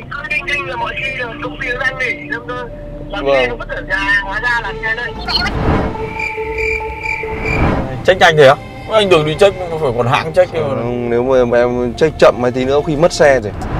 Cứ kinh kinh là mọi khi là công ty nó đang nghỉ xong thôi. Làm vâng. Xe nó vứt ở nhà, hóa ra là xe đây. Check nhanh thế á? Anh đường đi check, phải còn hãng check. Nếu mà em check chậm mấy tí nữa khi mất xe rồi.